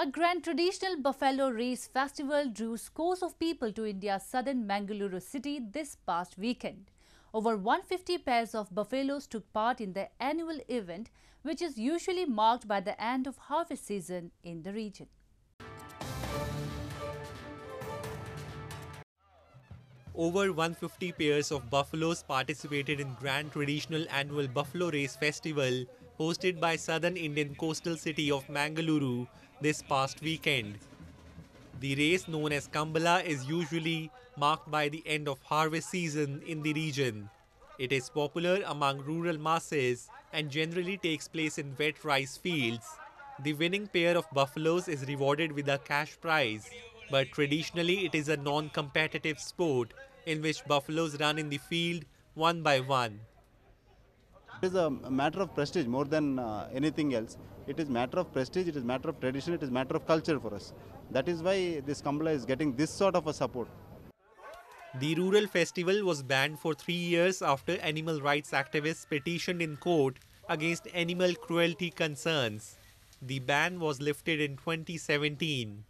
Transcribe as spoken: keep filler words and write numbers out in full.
A grand traditional buffalo race festival drew scores of people to India's southern Mangaluru city this past weekend. Over one hundred fifty pairs of buffaloes took part in the annual event, which is usually marked by the end of harvest season in the region. Over one hundred fifty pairs of buffaloes participated in grand traditional annual buffalo race festival hosted by southern Indian coastal city of Mangaluru this past weekend. The race, known as Kambala, is usually marked by the end of harvest season in the region. It is popular among rural masses and generally takes place in wet rice fields. The winning pair of buffaloes is rewarded with a cash prize, but traditionally it is a non-competitive sport in which buffaloes run in the field one by one. It is a matter of prestige more than uh, anything else. It is matter of prestige, it is matter of tradition, it is matter of culture for us. That is why this Kambala is getting this sort of a support. The rural festival was banned for three years after animal rights activists petitioned in court against animal cruelty concerns. The ban was lifted in twenty seventeen.